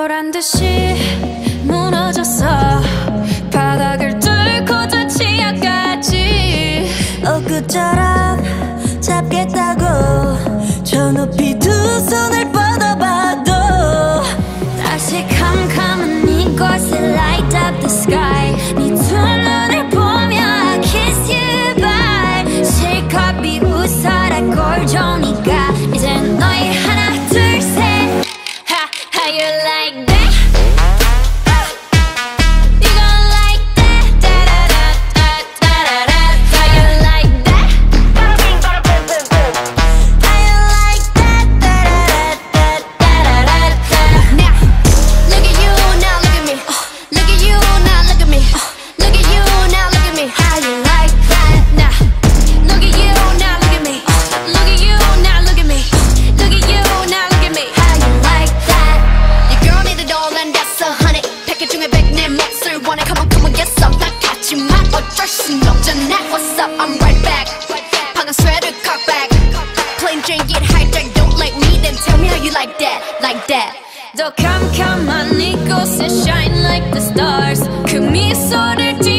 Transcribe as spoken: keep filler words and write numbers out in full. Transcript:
거란 듯이 무너졌어. 바닥을 뚫고 저 치아까지 엊그처럼 잡겠다고 저 높이 두 손을 뻗어봐도 다시 캄캄한 이곳에 light up the sky. 네 두 눈을 보며 I kiss you bye. 실컷 비웃어라 꼴종이가 이젠 너희 하나 둘 셋. You like that? You gon' like that? Da da da da da da da. Are you like that? Bada bing, bada boom, boom, boom. Are you like that? Da da da da da da da. Now look at you, now look at me. Look at you, now look at me. Look at you, now look at me. Are you like that? Now look at you, now look at me. Look at you, now look at me. Look at you, now look at me. Are you like that? Wanna come on, come on, get some. 나갔지만 어쩔 수 없잖아. What's up? I'm right back. 방금 sweater cock back. Plain Jane get hijacked. Don't like me, then tell me how you like that, like that. 더 캄캄한 이곳에 shine like the stars. 그 미소를.